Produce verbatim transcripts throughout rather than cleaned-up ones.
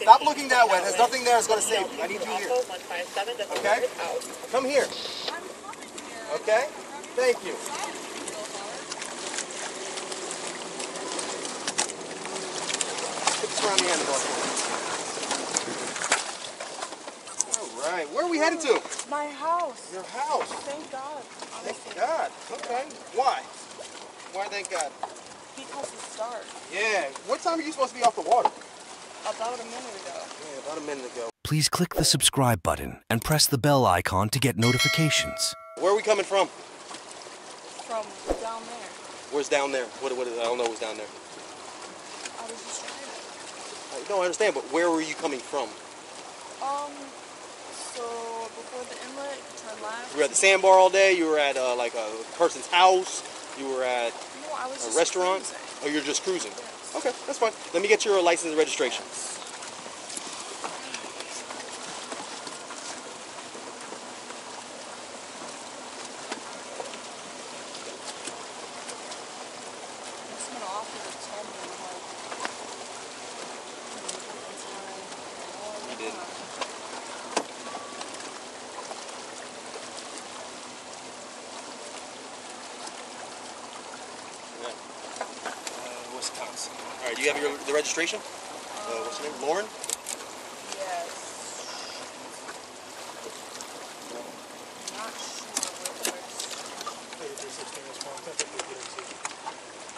Stop looking that way. There's nothing there that's going to save you. I need you here. Okay? Come here. Okay? Thank you. Around the end of us. All right. Where are we headed to? My house. Your house. Thank God. Honestly. Thank God. Okay. Why? Why thank God? Because it's dark. Yeah. What time are you supposed to be off the water? About a minute ago. Yeah, about a minute ago. Please click the subscribe button and press the bell icon to get notifications. Where are we coming from? From down there. Where's down there? What? What? I don't know what's down there. I was just trying. No, I understand, but where were you coming from? Um, so before the inlet, turn left. You were at the sandbar all day. You were at uh, like a person's house. You were at no, I was a just restaurant. Cruising. Oh, you're just cruising. Yes. Okay, that's fine. Let me get your license and registration. Yes. All right, do you have your, the registration? Um, uh, what's your name? Lauren? Yes. Not sure.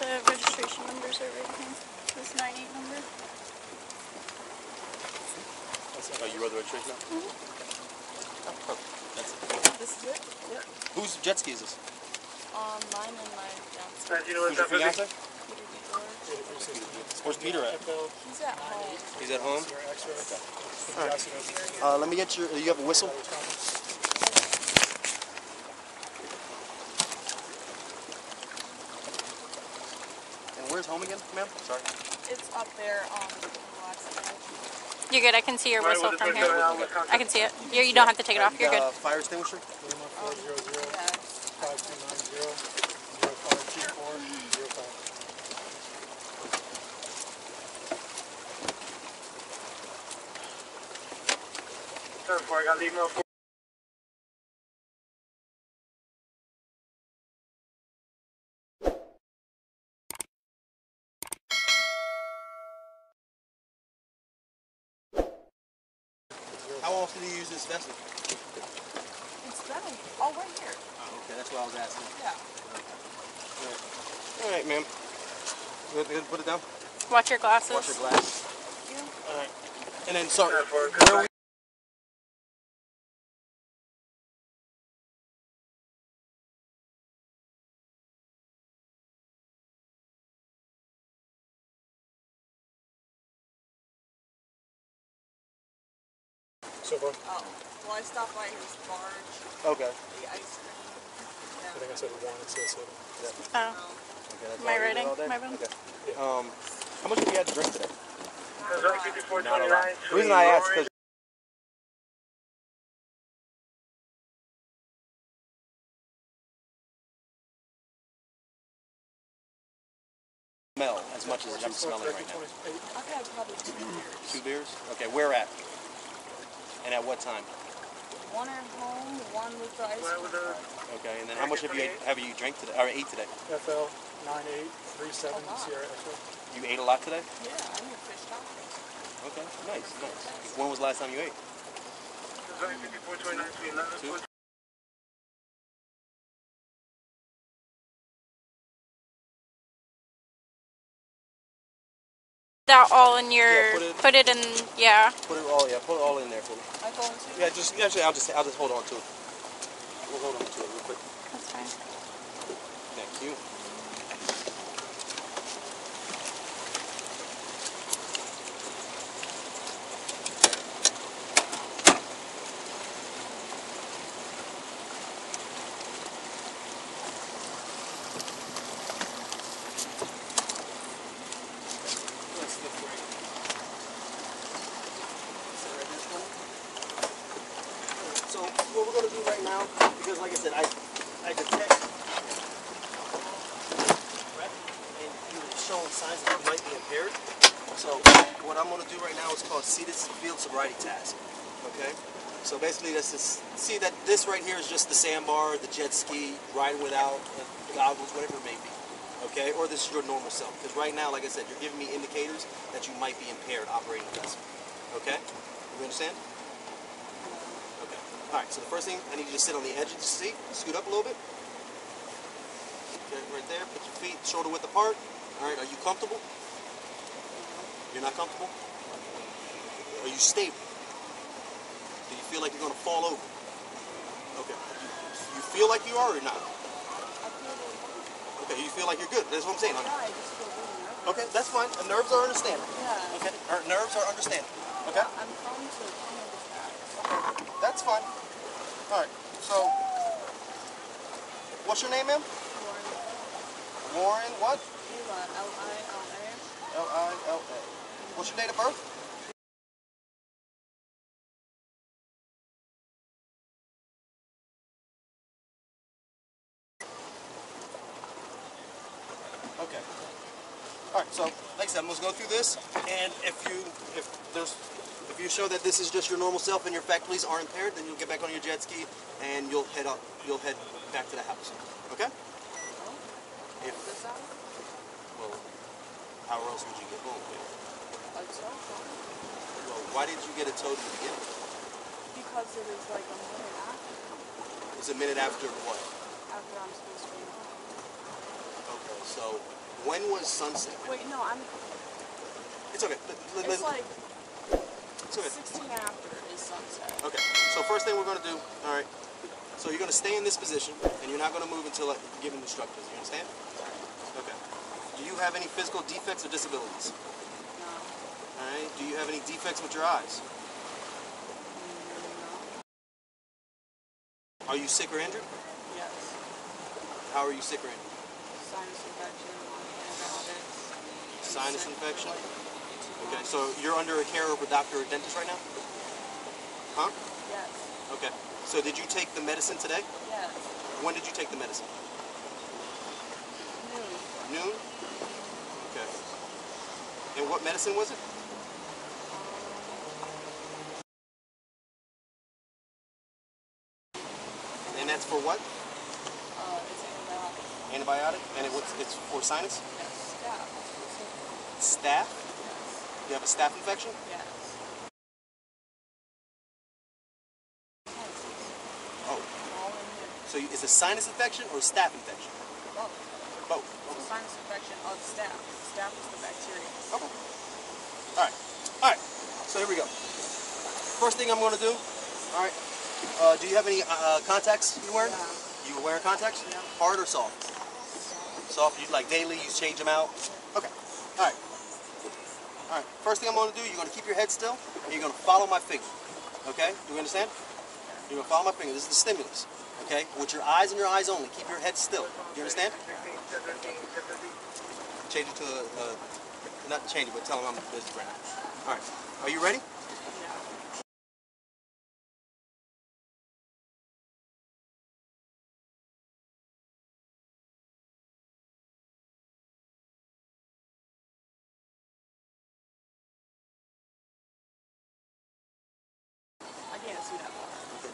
The registration numbers are right here. This nine eight number. Oh, you wrote the registration number? Mm hmm. Oh, perfect. That's it. This is it? Yep. Whose jet ski is this? Um, mine and my fiance. Uh, do you know what that is? Where's Peter at? He's at home. He's at home? All right. Uh, let me get your, you have a whistle? And where's home again, ma'am? Sorry. It's up there on the last. You're good. I can see your whistle from here. I can see it. You, you don't have to take it off. You're good. Uh, fire extinguisher? I got the email for how often do you use this vessel? It's done. Oh, right here. Oh, okay, that's what I was asking. Yeah. Alright, ma'am. You want to put it down? Watch your glasses. Watch your glasses. Yeah. Alright. And then, sorry, where are we? So far? Oh, well, I stopped by his barge. Okay. The ice cream. Yeah. I think I said one, it says seven. Oh. Okay, that's my writing? My room? Okay. Yeah. Um, how much did you have to drink today? Not a lot. Not a lot. The reason I asked because smell as much as I'm smelling right now. I've had probably two beers. Two beers? Okay, where at? And at what time? One at home, one with the ice cream. Okay, and then how much have you have you drank today, or ate today? F L nine eight three seven Sierra Echo. You ate a lot today? Yeah, I ate fish tacos. Okay, nice, nice. When was the last time you ate? Two? That all in your yeah, put, it, put it in yeah. Put it all yeah, put it all in there for me. I go into yeah, just actually I'll just I'll just hold on to it. We'll hold on to it real quick. That's fine. Thank you. So what we're going to do right now, because like I said, I, I detect and you've shown signs that you might be impaired. So what I'm going to do right now is called see this field sobriety task. Okay? So basically this is, see that this right here is just the sandbar, the jet ski, riding without, the goggles, whatever it may be. Okay? Or this is your normal self. Because right now, like I said, you're giving me indicators that you might be impaired operating the vessel. Okay? You understand? Okay. Alright, so the first thing, I need you to sit on the edge of the seat, scoot up a little bit. Okay, right there, put your feet shoulder width apart. Alright, are you comfortable? You're not comfortable? Are you stable? Do you feel like you're going to fall over? Okay. You, you feel like you are or not? Okay, you feel like you're good. That's what I'm saying. Okay, that's fine. The nerves are understandable. Okay, our nerves are understandable. Okay? That's fine. Alright, so, what's your name, ma'am? Lauren. Lauren what? Lila. L I L A. What's your date of birth? Okay. Alright, so like I said, I'm just going to go through this, and if you if there's if you show that this is just your normal self and your faculties are impaired, then you'll get back on your jet ski and you'll head up you'll head back to the house. Okay? If, well, how else would you get home? Well, why did you get a tow to begin with? Because it was like a minute after. It was a minute after what? After I'm supposed to be home. Okay, so when was sunset? Wait, no, I'm... It's okay. L it's like it's okay. sixteen after is sunset. Okay, so first thing we're going to do, all right, so you're going to stay in this position, and you're not going to move until like, given instructions. You understand? Okay. Do you have any physical defects or disabilities? Alright, do you have any defects with your eyes? No. Are you sick or injured? Yes. How are you sick or injured? Sinus infection, antibiotics. Sinus infection? Okay, so you're under a care of a doctor or a dentist right now? Huh? Yes. Okay, so did you take the medicine today? Yes. When did you take the medicine? Noon. Noon? Okay. And what medicine was it? And that's for what? Uh, it's antibiotic. Antibiotic? And it, it's for sinus? Yes, staph. Staph? Yes. You have a staph infection? Yes. Oh. So you, is it sinus infection or staph infection? Both. Both. It's a sinus infection of staph. Staph is the bacteria. Okay. Alright. Alright. So here we go. First thing I'm going to do, alright, uh, do you have any uh, contacts you wearing? Yeah. You wearing contacts? Yeah. Hard or soft? Soft. You like daily, you change them out? Okay. Alright. Alright. First thing I'm going to do, you're going to keep your head still, and you're going to follow my finger. Okay? Do you understand? You're going to follow my finger. This is the stimulus. Okay? With your eyes and your eyes only. Keep your head still. Do you understand? Change it to a, uh, not change it, but tell them I'm busy right now. Alright. Are you ready?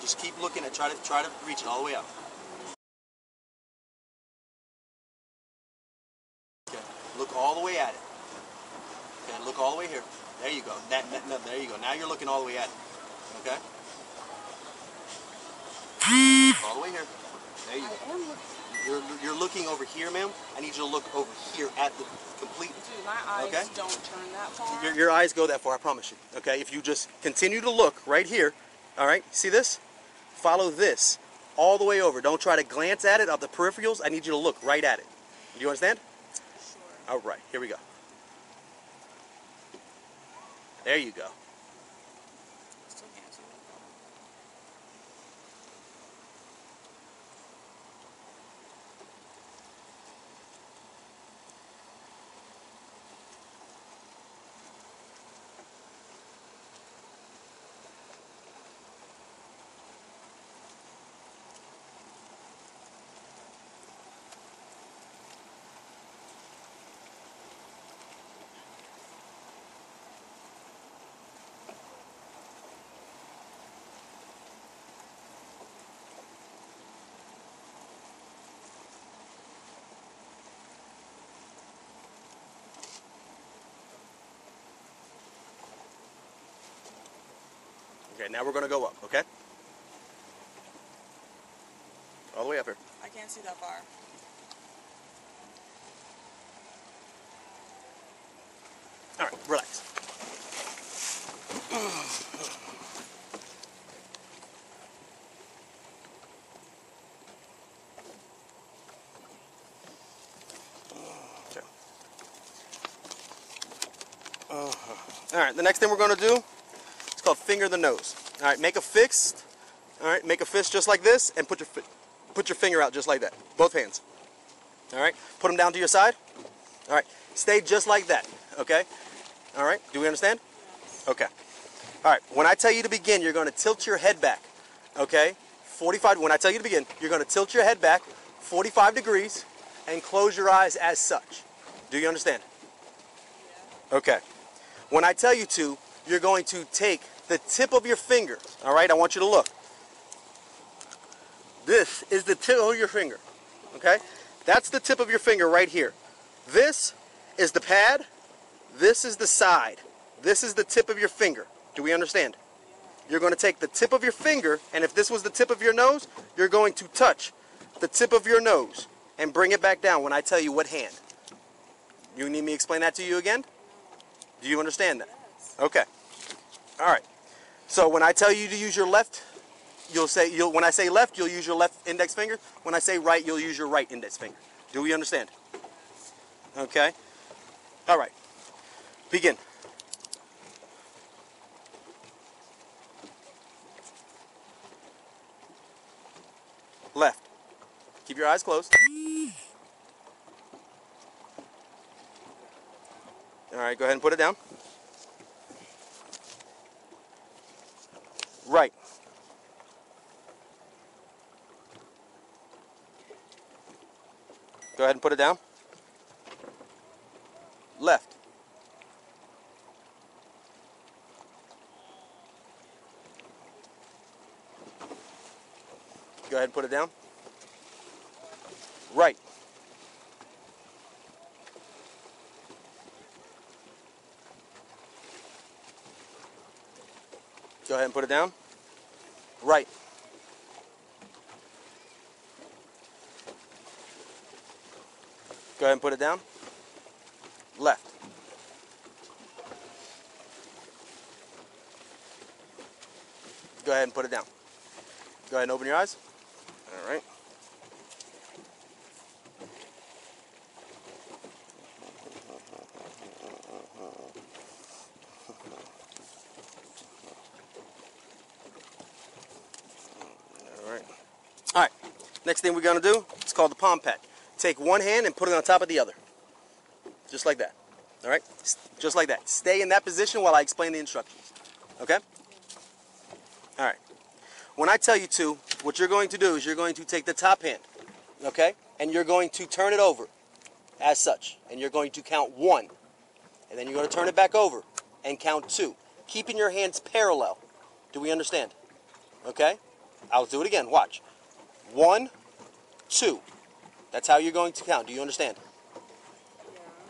Just keep looking at, try to try to reach it all the way up. Okay, look all the way at it. Okay, look all the way here. There you go. That, that, that, there you go. Now you're looking all the way at it. Okay. All the way here. There you go. I am looking. You're you're looking over here, ma'am. I need you to look over here at the complete. Dude, my eyes okay? don't turn that far. Your your eyes go that far. I promise you. Okay, if you just continue to look right here. All right. See this? Follow this all the way over. Don't try to glance at it off the peripherals. I need you to look right at it. Do you understand? Sure. All right. Here we go. There you go. Okay, now we're going to go up, okay? All the way up here. I can't see that far. All right, relax. Okay. All right, the next thing we're going to do, it's called finger the nose. All right, make a fist. All right, make a fist just like this and put your foot. Put your finger out just like that, both hands. All right, put them down to your side. All right, stay just like that, okay? All right, do we understand? Okay. All right, when I tell you to begin, you're going to tilt your head back, okay? forty-five, when I tell you to begin, you're going to tilt your head back forty-five degrees and close your eyes as such. Do you understand? Okay. When I tell you to, you're going to take the tip of your finger, all right? I want you to look. This is the tip of your finger, okay? That's the tip of your finger right here. This is the pad. This is the side. This is the tip of your finger. Do we understand? You're going to take the tip of your finger, and if this was the tip of your nose, you're going to touch the tip of your nose and bring it back down when I tell you what hand. You need me to explain that to you again? Do you understand that? Okay. All right. So when I tell you to use your left, You'll say, you'll, when I say left, you'll use your left index finger. When I say right, you'll use your right index finger. Do we understand? Okay. All right. Begin. Left. Keep your eyes closed. All right, go ahead and put it down. Right. Go ahead and put it down. Left. Go ahead and put it down. Right. Go ahead and put it down. Right. Go ahead and put it down. Left. Go ahead and put it down. Go ahead and open your eyes. All right. All right. All right. Next thing we're going to do, it's called the palm pat. Take one hand and put it on top of the other. Just like that. All right? Just like that. Stay in that position while I explain the instructions. Okay? All right. When I tell you to, what you're going to do is you're going to take the top hand, okay? And you're going to turn it over as such. And you're going to count one. And then you're going to turn it back over and count two. Keeping your hands parallel. Do we understand? Okay? I'll do it again. Watch. One, two. That's how you're going to count. Do you understand?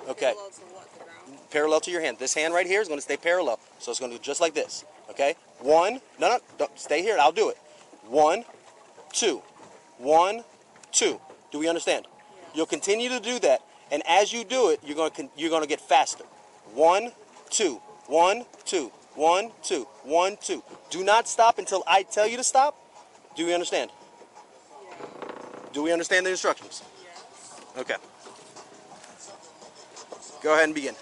Yeah. Okay. Parallel to what? The ground? Parallel to your hand. This hand right here is going to stay parallel. So it's going to do just like this. Okay? One. No, no. Don't, stay here. I'll do it. One, two. One, two. Do we understand? Yeah. You'll continue to do that. And as you do it, you're going to, you're going to get faster. One, two. One, two. One, two. One, two. Do not stop until I tell you to stop. Do we understand? Do we understand the instructions? Okay. Go ahead and begin.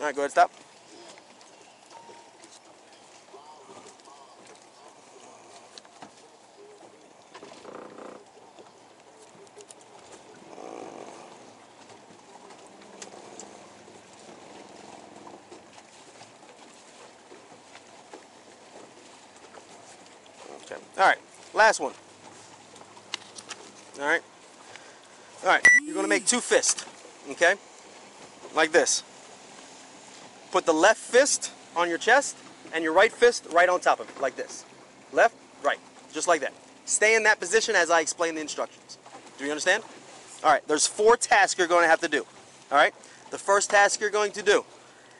All right, go ahead and stop. Okay. All right. Last one. All right. All right. You're going to make two fists. Okay? Like this. Put the left fist on your chest and your right fist right on top of it. Like this. left, right, just like that. Stay in that position as I explain the instructions. Do you understand? All right, there's four tasks you're going to have to do. All right, the first task you're going to do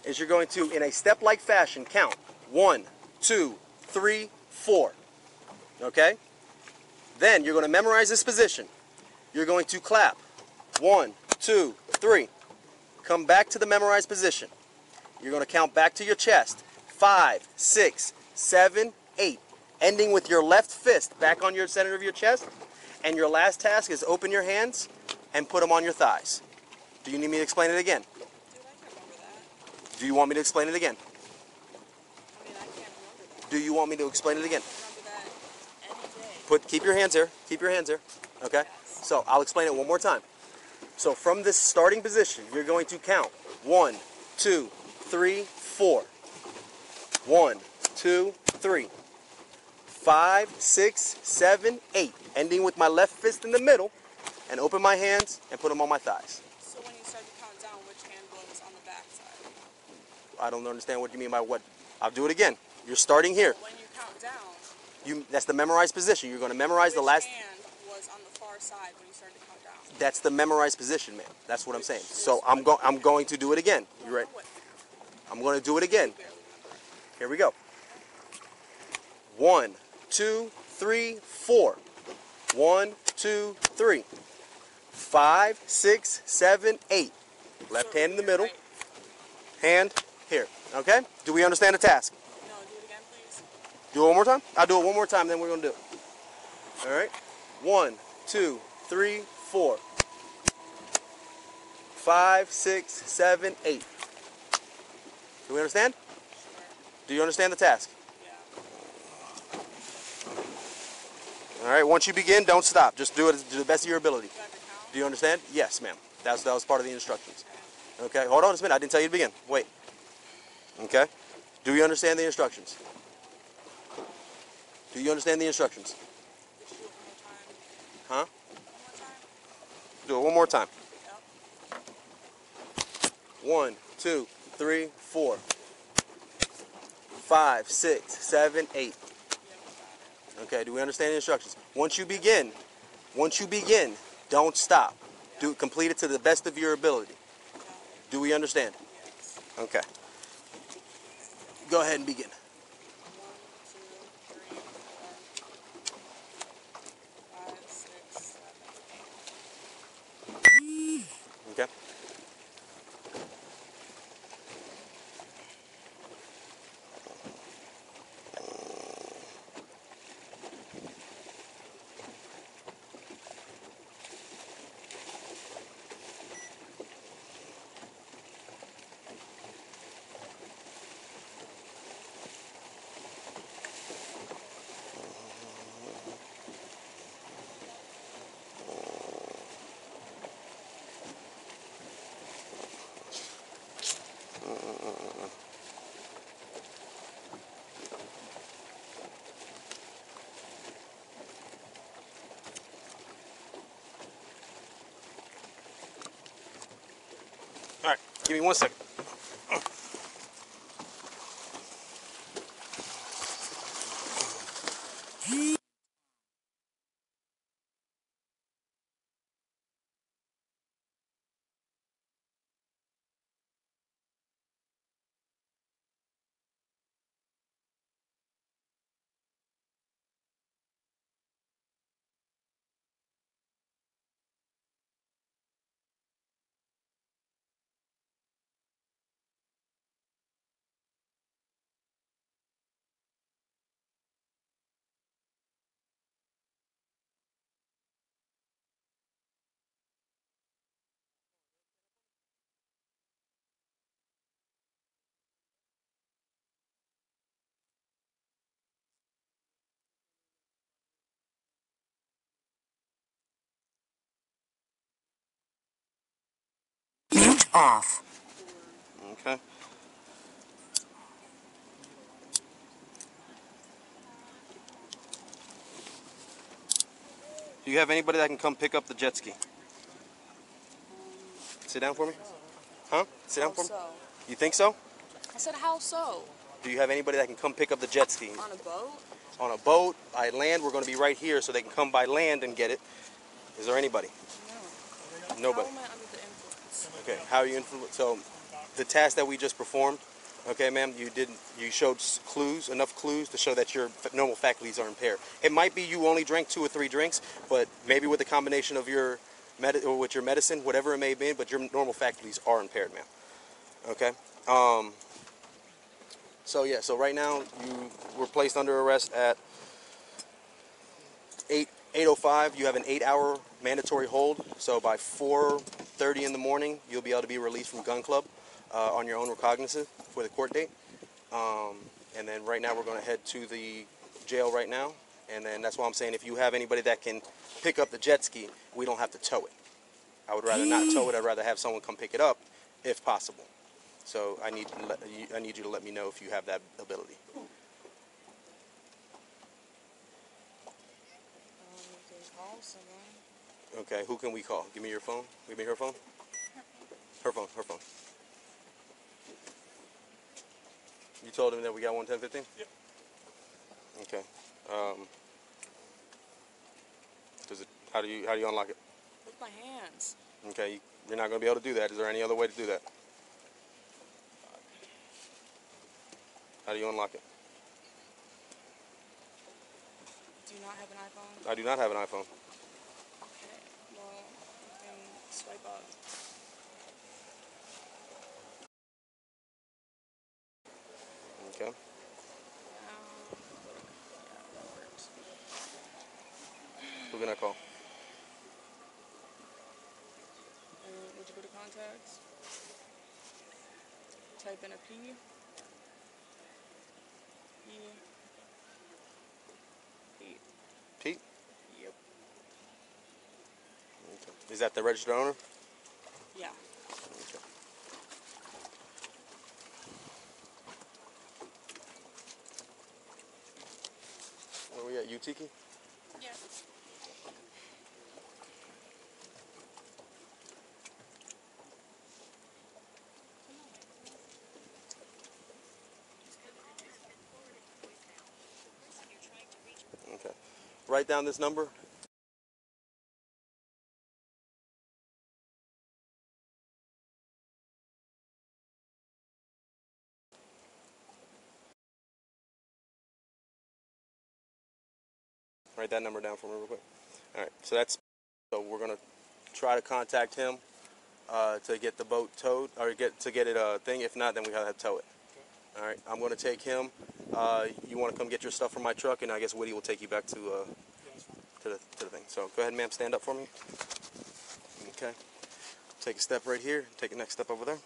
is you're going to, in a step-like fashion, count one, two, three, four. Okay? Then you're going to memorize this position. You're going to clap. One, two, three. Come back to the memorized position. You're going to count back to your chest. Five, six, seven, eight. Ending with your left fist back on your center of your chest. And your last task is open your hands and put them on your thighs. Do you need me to explain it again? Dude, I can't remember that. Do you want me to explain it again? I mean, I can't remember that. Do you want me to explain it again? I can't remember that any day. Put, keep your hands here. Keep your hands here. Okay? Yes. So I'll explain it one more time. So from this starting position, you're going to count one, two, three, four. One, two, three. Five, six, seven, eight. Ending with my left fist in the middle, and open my hands and put them on my thighs. So when you start to count down, which hand blows on the back side? I don't understand what you mean by what. I'll do it again. You're starting here. When you count down. You, that's the memorized position. You're going to memorize the last. Which hand was on the far side when you started to count down? That's the memorized position, man. That's what I'm saying. So I'm going. I'm going to do it again. You ready? I'm going to do it again. Here we go. One, two, three, four. One, two, three. Five, six, seven, eight. Left hand in the middle. Hand here. Okay? Do we understand the task? No, do it again, please. Do it one more time? I'll do it one more time, then we're going to do it. All right? One, two, three, four. Five, six, seven, eight. Do we understand? Sure. Do you understand the task? All right, once you begin, don't stop. Just do it to the best of your ability. Do you understand? Yes, ma'am. That's, that was part of the instructions. Okay, hold on just a minute. I didn't tell you to begin. Wait. Okay. Do you understand the instructions? Do you understand the instructions? Huh? Do it one more time. One, two, three, four. Five, six, seven, eight. Okay, do we understand the instructions? Once you begin, once you begin, don't stop. Do complete it to the best of your ability. Do we understand? Okay. Go ahead and begin. Okay. Give me one second. Off. Okay. Do you have anybody that can come pick up the jet ski? Sit down for me. Huh? Sit down for me. You think so? I said how so? Do you have anybody that can come pick up the jet ski? On a boat? On a boat. By land, we're going to be right here, so they can come by land and get it. Is there anybody? No. Nobody. How am I under the influence? Okay. How are you influenced? So, the task that we just performed. Okay, ma'am, you didn't. You showed clues, enough clues to show that your normal faculties are impaired. It might be you only drank two or three drinks, but maybe with a combination of your med or with your medicine, whatever it may be, but your normal faculties are impaired, ma'am. Okay. Um, so yeah. So right now you were placed under arrest at eight eight oh five. You have an eight-hour mandatory hold. So by four thirty in the morning, you'll be able to be released from Gun Club. Uh, on your own recognizance for the court date, um, and then right now we're going to head to the jail right now, and then that's why I'm saying if you have anybody that can pick up the jet ski, we don't have to tow it. I would rather not tow it. I'd rather have someone come pick it up, if possible. So I need to let, I need you to let me know if you have that ability. Um, we can call someone. Okay, who can we call? Give me your phone. Give me her phone. Her phone. Her phone. You told him that we got one ten fifteen? Yep. Okay. Um, does it, how do you how do you unlock it? With my hands. Okay, you're not going to be able to do that. Is there any other way to do that? How do you unlock it? Do you not have an iPhone? I do not have an iPhone. Okay. Well, you can swipe up. Okay. Um, Who can I call? Um, would you go to contacts? Type in a P. E. Pete. Pete? Yep. Okay. Is that the registered owner? Yeah. Okay. Yeah, you Tiki? Yeah. Okay. Write down this number. Write that number down for me real quick. All right, so that's, so we're gonna try to contact him uh, to get the boat towed, or get to get it a uh, thing. If not, then we gotta tow it. Okay. All right, I'm gonna take him. Uh, you wanna come get your stuff from my truck, and I guess Woody will take you back to uh, to the to the thing. So go ahead, ma'am, stand up for me. Okay, take a step right here. Take the next step over there.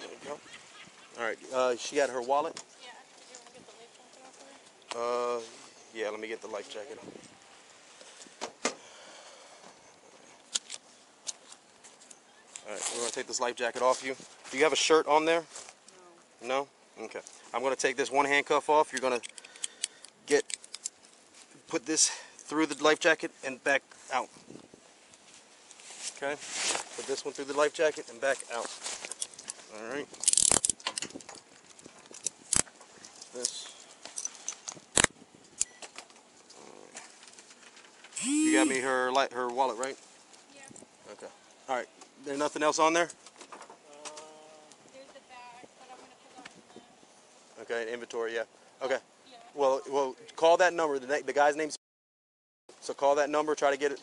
There we go. All right, uh, she had her wallet. Uh, yeah, let me get the life jacket on. Alright, we're going to take this life jacket off you. Do you have a shirt on there? No. No? Okay. I'm going to take this one handcuff off. You're going to get, put this through the life jacket and back out. Okay? Put this one through the life jacket and back out. Alright. This. You got me her light, her wallet, right? Yeah. Okay. All right. There's nothing else on there? Uh, There's the bag, but I'm gonna put on the... Okay, inventory, yeah. Okay. Yeah. Well, well, call that number. The, the guy's name's... So call that number. Try to get it.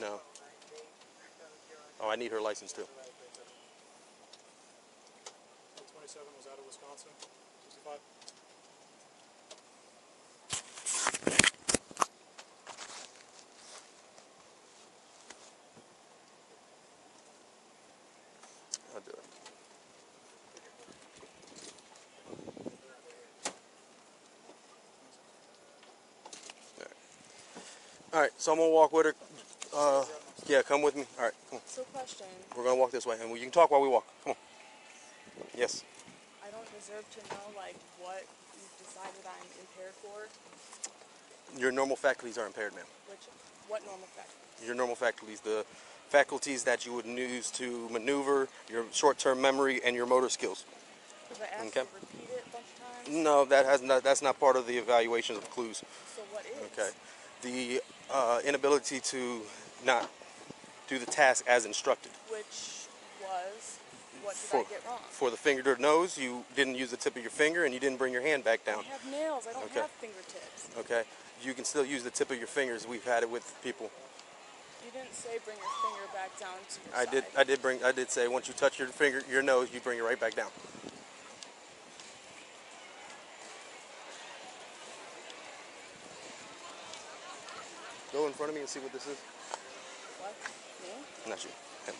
No. Oh, I need her license too. twenty-seven was out of Wisconsin. sixty-five. I'll do it. All right. All right. So I'm gonna walk with her. Uh, Yeah, come with me. All right, come on. So question. We're going to walk this way, and you can talk while we walk. Come on. Yes? I don't deserve to know, like, what you deserve. decide what I'm impaired for? Your normal faculties are impaired, ma'am. Which, what normal faculties? Your normal faculties, the faculties that you would use to maneuver, your short-term memory, and your motor skills. Was I asked okay. to repeat it a bunch of times? No, that has not, that's not part of the evaluations of clues. So what is? Okay. The uh, inability to not do the task as instructed. Which was, what did for, I get wrong? For the finger to nose, you didn't use the tip of your finger and you didn't bring your hand back down. I have nails, I don't okay. have fingertips. Okay. You can still use the tip of your fingers. We've had it with people. You didn't say bring your finger back down to your I side. did I did bring I did say once you touch your finger your nose, you bring it right back down. Go in front of me and see what this is. What? Me? Not you. Him.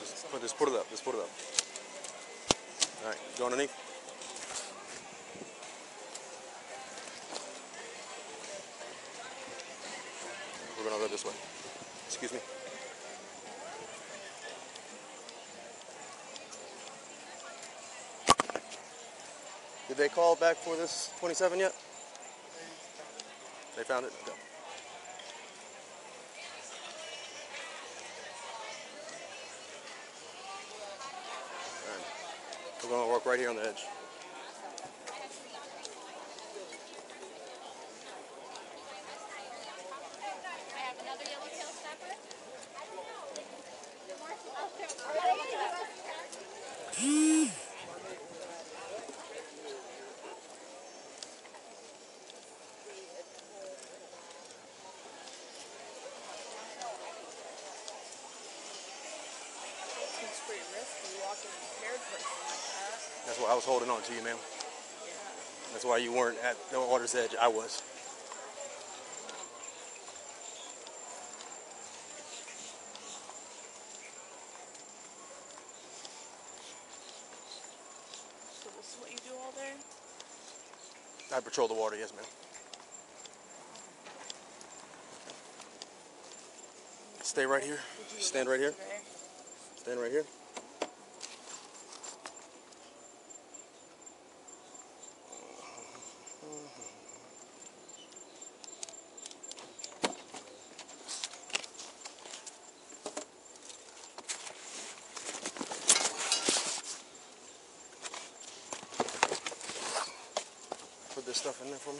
Just put, just put it up. Just put it up. All right. Go underneath. We're gonna go this way. Excuse me. Did they call back for this twenty-seven yet? They found it? Okay. Alright. We're going to work right here on the edge. That's why I was holding on to you, ma'am. Yeah. That's why you weren't at the water's edge. I was. So this is what you do all day? I patrol the water, yes, ma'am. Stay right here. Stand right here. Stand right here. Put this stuff in there for me.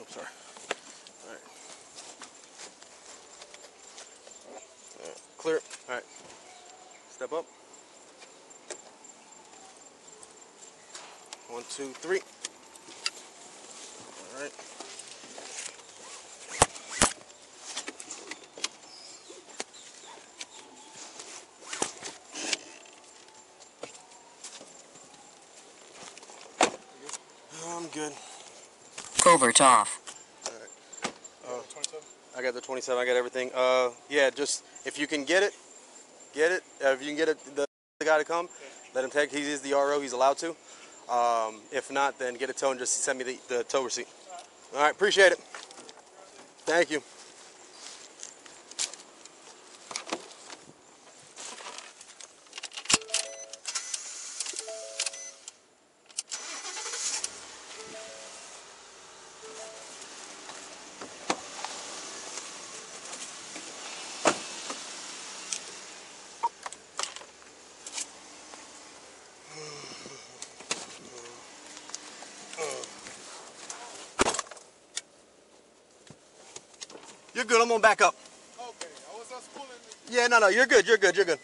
Oops, sorry. All right. All right. Clear. All right. Step up. One, two, three. All right. I'm good. Covert off. All right. Uh, I got the twenty-seven. I got everything. Uh, yeah, just if you can get it, get it. Uh, if you can get it, the, the guy to come, okay. Let him take. He is the R O. He's allowed to. Um, if not, then get a tow and just send me the, the tow receipt. All right, appreciate it. Thank you. You're good, I'm gonna back up. Okay, I was just pulling it. Yeah, no, no, you're good, you're good, you're good.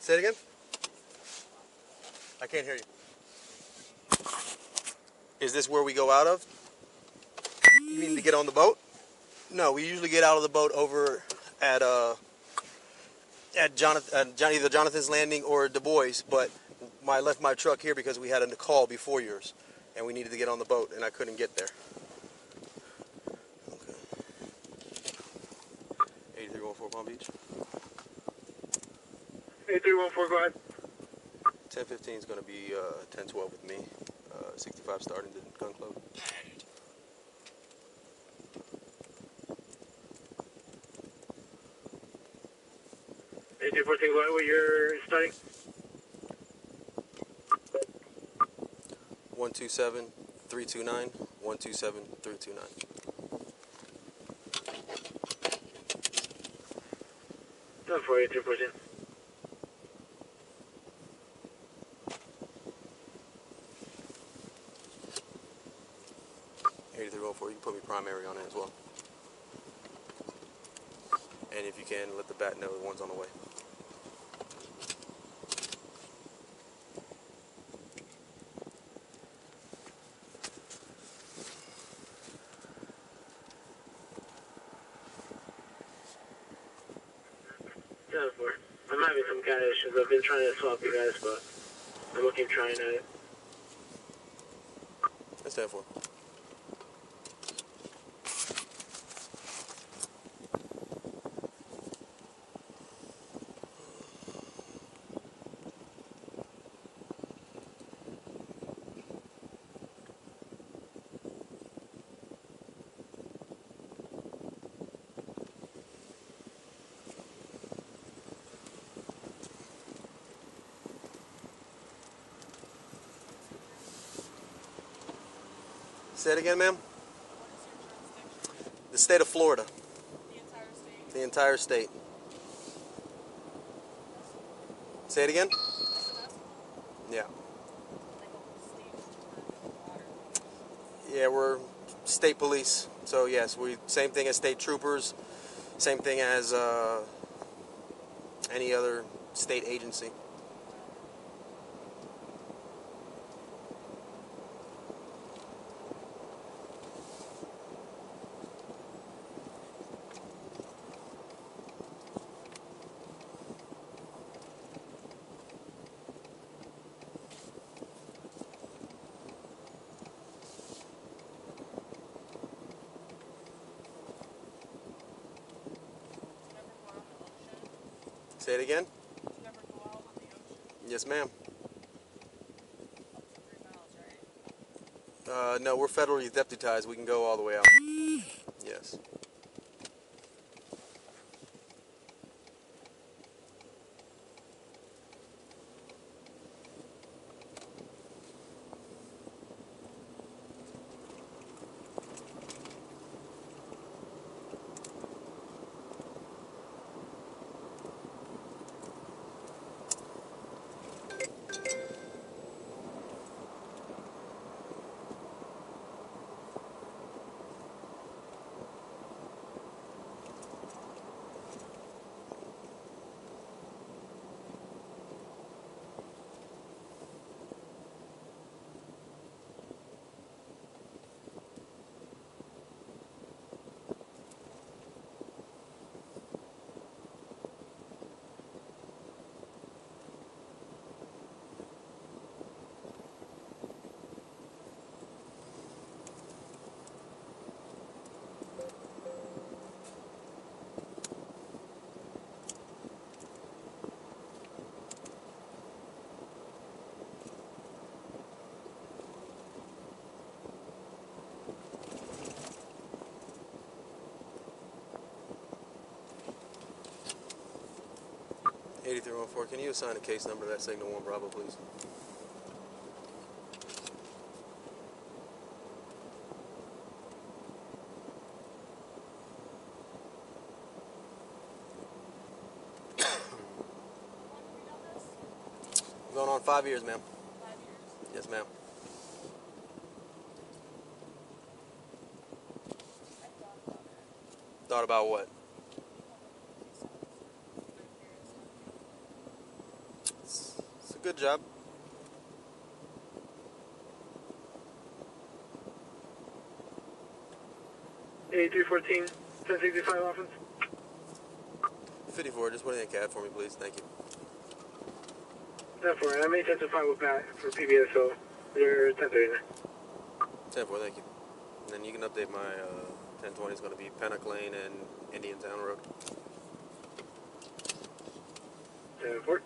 Say it again? I can't hear you. Is this where we go out of? You mean to get on the boat? No, we usually get out of the boat over at, uh, at Jonathan, uh, Johnny, the Jonathan's Landing or Du Bois, but I left my truck here because we had a call before yours, and we needed to get on the boat, and I couldn't get there. Okay. eight three one four Palm Beach. eight three one four, go ahead. ten fifteen is going to be uh, ten twelve with me. Uh, sixty-five starting to Gun Club. eight two four six, what you're starting? one two seven three two nine. one two seven three two nine. Done for eight two four six. eight three oh four, you can put me primary on it as well. And if you can, let the bat know the one's on the way. I'm having some kind of issues. I've been trying to swap you guys, but I'm looking trying at it. That's that for. Say it again, ma'am. The state of Florida. The entire state. The entire state. Say it again. Yeah. Yeah, we're state police. So yes, we same thing as state troopers, same thing as uh, any other state agency. Say it again. Did you ever go out on the ocean? Yes, ma'am. Up to three miles, right? Uh, no, we're federally deputized. We can go all the way out. Yes. eight three one four, can you assign a case number to that Signal one Bravo, please? Going on five years, ma'am. Five years? Yes, ma'am. Thought about what? Good job. eight three one four, ten sixty-five offense. fifty-four, just put it in cab for me, please. Thank you. ten four, I may testify with Matt for P B S, so you're ten thirty. ten four, thank you. And then you can update my uh, ten twenty. It's going to be Pennock Lane and Indian Town Road. ten four.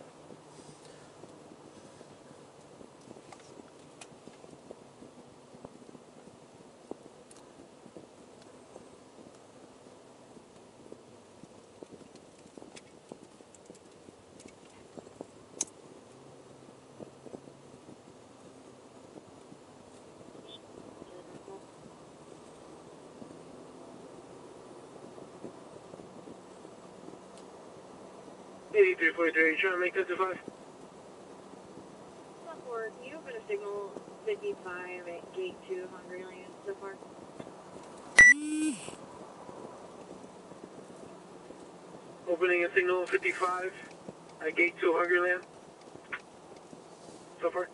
eighty-three forty-three, you trying to make that to five? Not for you open a signal fifty-five at gate two, Hungary Land, so far. Opening a signal fifty-five at gate two, Hungary Land, so far.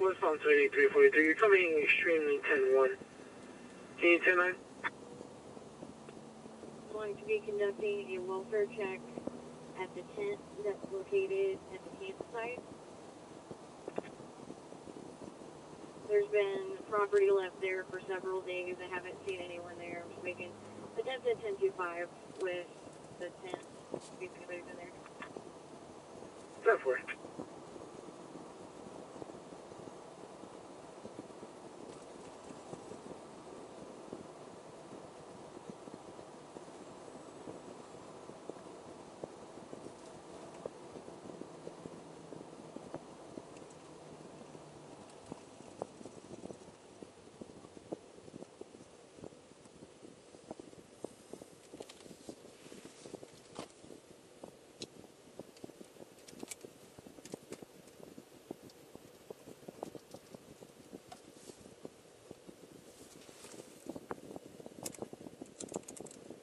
Westbound eighty-three forty-three, you're coming extremely ten one. Can you ten nine? I'm going to be conducting a welfare check at the tent that's located at the campsite. There's been property left there for several days. I haven't seen anyone there. I'm just making attempts at ten two five with the tent. See if anybody's in there. ten four.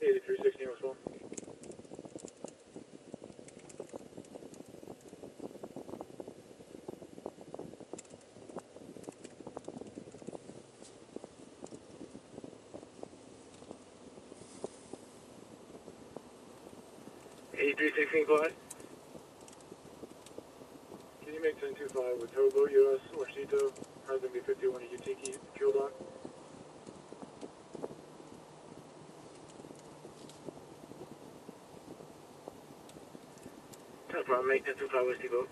eighty-three sixteen was one. eighty-three sixteen, go ahead. Can you make ten two five with Togo, U S, or Cito? Has it be fifty-one to Utiki, fuel dock? I'll make that two flowers to go.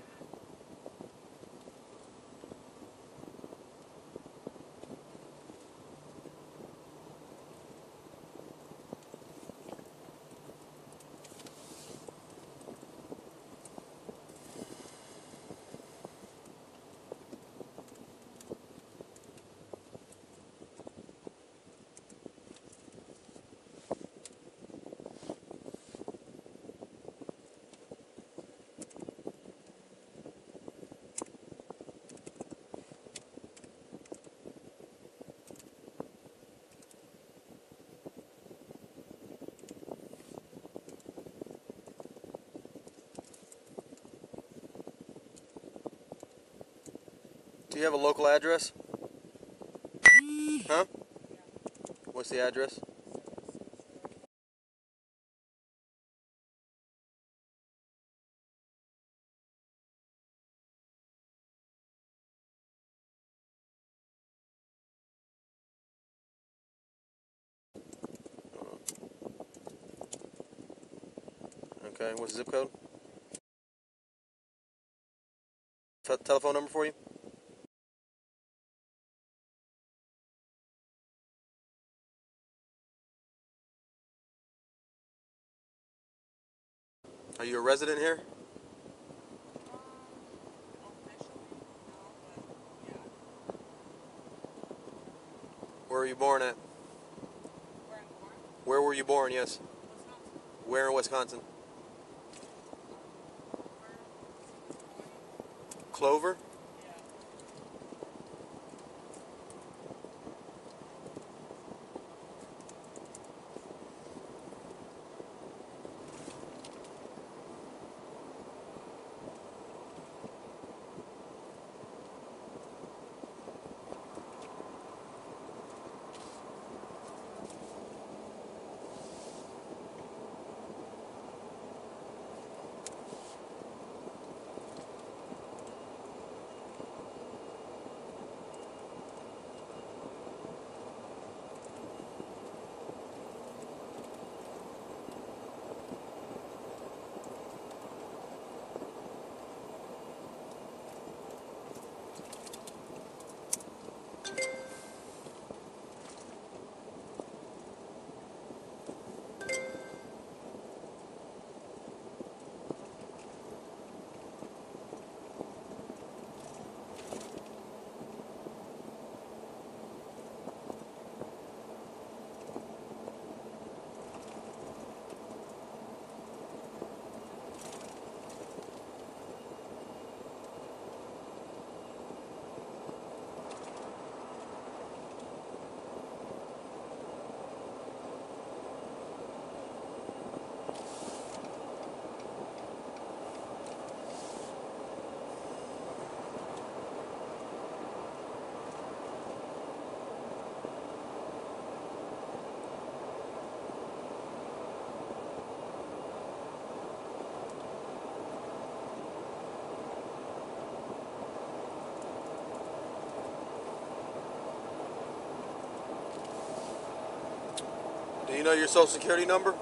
Do you have a local address? Huh? What's the address? Okay, what's the zip code? T- telephone number for you? Are you a resident here? Um, officially, no, but yeah. Where were you born at? Where I'm born? Where were you born, yes? Wisconsin. Where in Wisconsin? Um, where? Clover? Yeah. you know your social security number?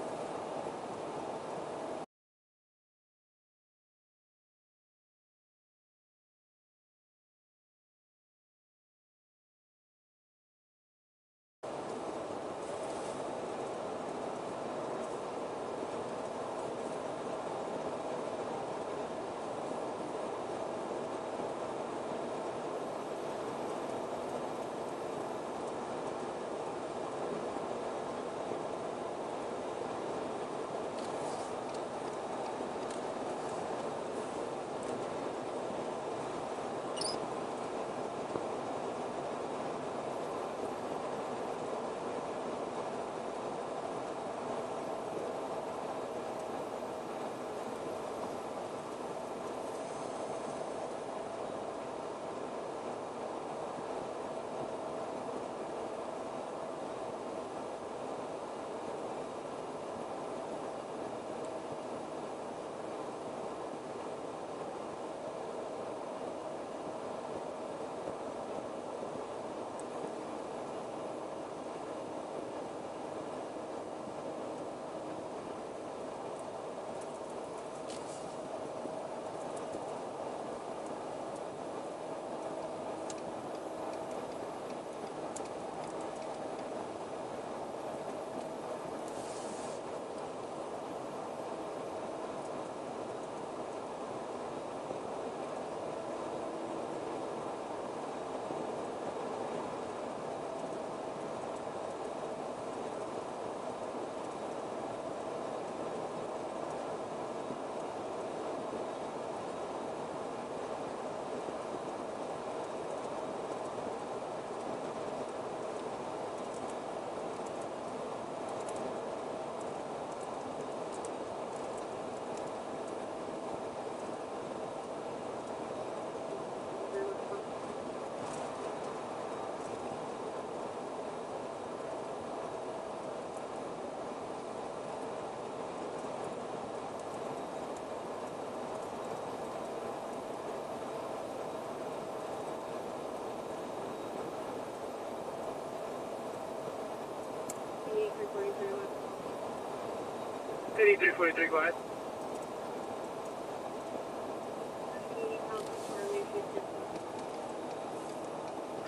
thirty-three forty-three, go ahead.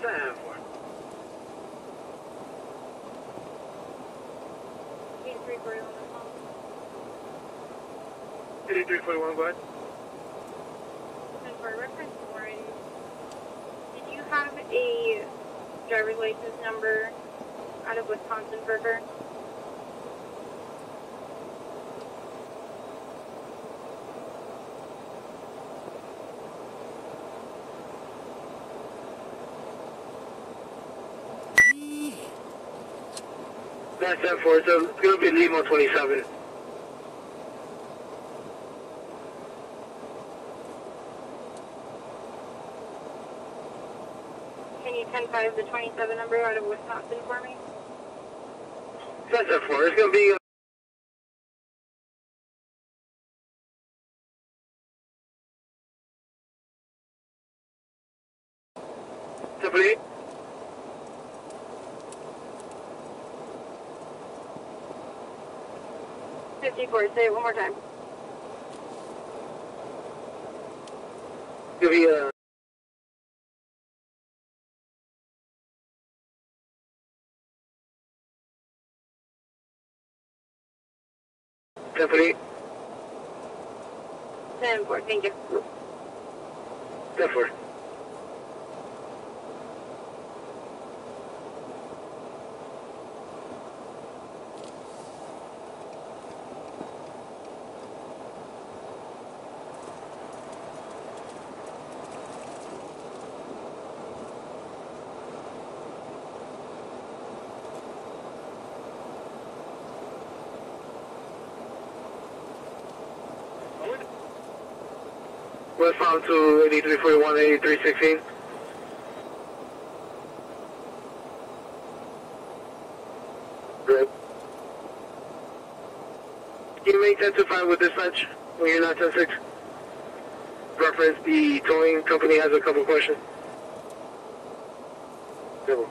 ten four. eighty-three forty-one, eighty-three forty-one, go ahead. And for reference, Lauren, did you have a driver's license number out of Wisconsin River? nine seven four, so it's going to be Lima twenty-seven. Can you ten five the twenty-seven number out of Wisconsin for me? nine seven four, it's going to be... Uh fifty-four, say it one more time. Give me a... ten forty-eight. ten four, thank you. ten four. Westbound to eighty-three forty-one, eighty-three sixteen. Good. Can you make ten two five with dispatch when you're not ten six? Reference, the towing company has a couple questions. Good one.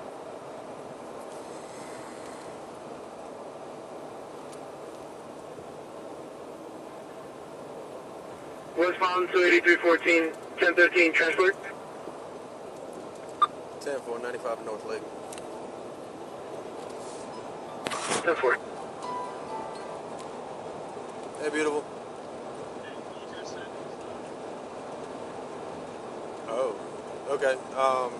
Westbound two eighty-three fourteen, ten thirteen, transport. ten four, ninety-five North Lake. ten four. Hey, beautiful. Oh, okay. Um,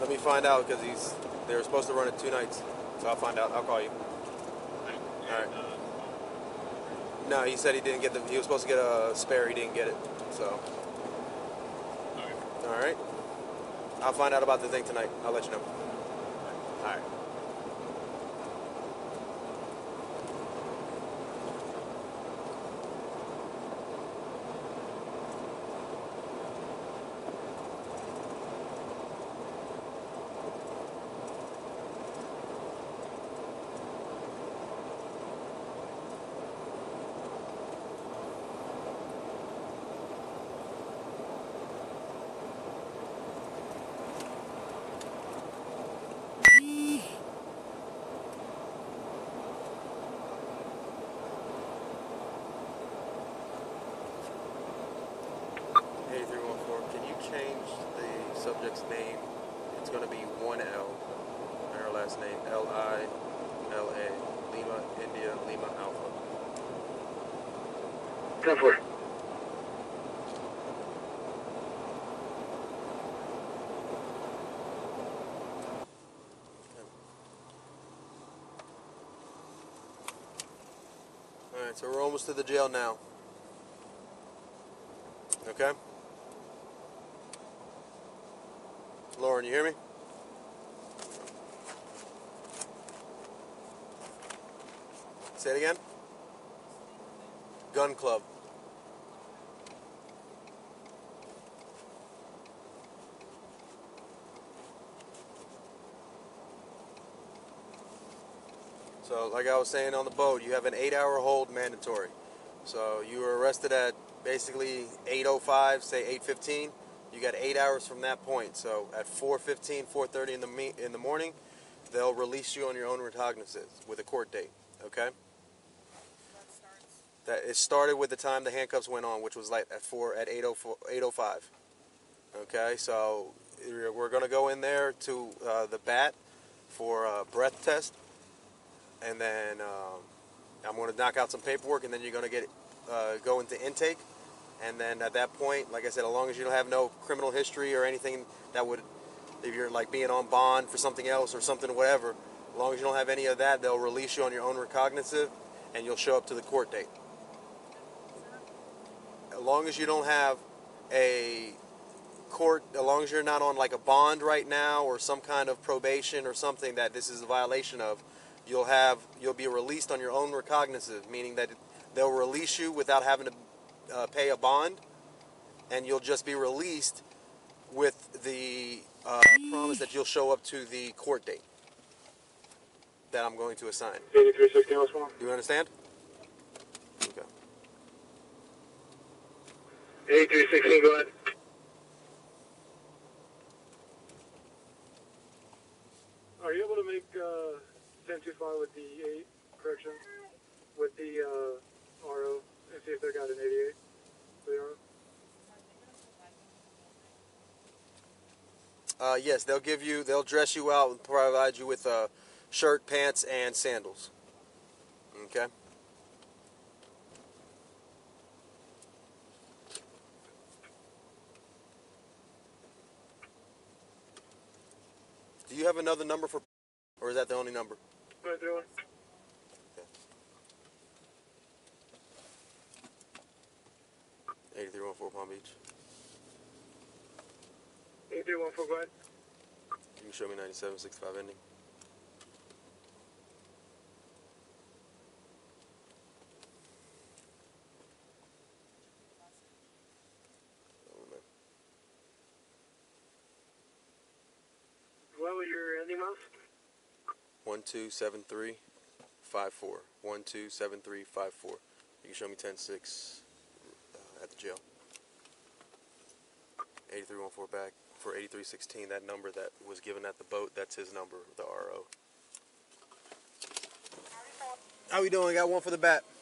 let me find out because he's. They were supposed to run it two nights, so I'll find out. I'll call you. All right. No, he said he didn't get the. He was supposed to get a spare. He didn't get it. So. All right. I'll find out about the thing tonight. I'll let you know. All right. Name, it's going to be one L, her last name, L I L A, Lima, India, Lima, Alpha. ten four. Alright, so we're almost to the jail now. Okay? Lauren, you hear me? Say it again? Gun Club. So, like I was saying on the boat, you have an eight-hour hold mandatory. So, you were arrested at basically eight oh five, say eight fifteen. You got eight hours from that point, so at four fifteen, four thirty in the me in the morning, they'll release you on your own recognizance with a court date. Okay. That starts. That it started with the time the handcuffs went on, which was like at four at eight oh five. Okay, so we're gonna go in there to uh, the B A T for a breath test, and then um, I'm gonna knock out some paperwork, and then you're gonna get uh, go into intake. And then at that point, like I said, as long as you don't have no criminal history or anything that would, if you're like being on bond for something else or something, whatever, as long as you don't have any of that, they'll release you on your own recognizance and you'll show up to the court date. As long as you don't have a court, as long as you're not on like a bond right now or some kind of probation or something that this is a violation of, you'll have, you'll be released on your own recognizance, meaning that they'll release you without having to Uh, pay a bond, and you'll just be released with the uh, promise that you'll show up to the court date that I'm going to assign. eighty-three sixteen, do you understand? Okay. eighty-three sixteen, go ahead. Are you able to make uh, ten twenty-five with the eight, correction, with the uh, R O? And see if they got an eighty-eight. Uh, yes, they'll give you. They'll dress you out and provide you with a shirt, pants, and sandals. Okay. Do you have another number for, or is that the only number? Right, eighty-three fourteen Palm Beach. eighty-three fourteen, go ahead. Can you show me ninety-seven sixty-five ending? What was your ending month? one two seven three five four. one two seven three five four. You can show me ten six. At the jail. eighty-three fourteen back for eighty-three sixteen, that number that was given at the boat, that's his number, the R O. How we doing? Got one for the bat.